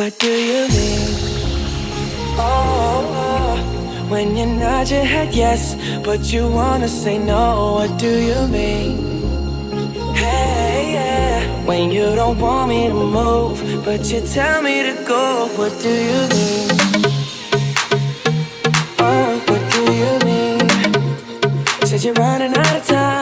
What do you mean? Oh, when you nod your head yes, but you wanna say no. What do you mean? Hey, yeah. When you don't want me to move, but you tell me to go. What do you mean? Oh, what do you mean? Said you're running out of time.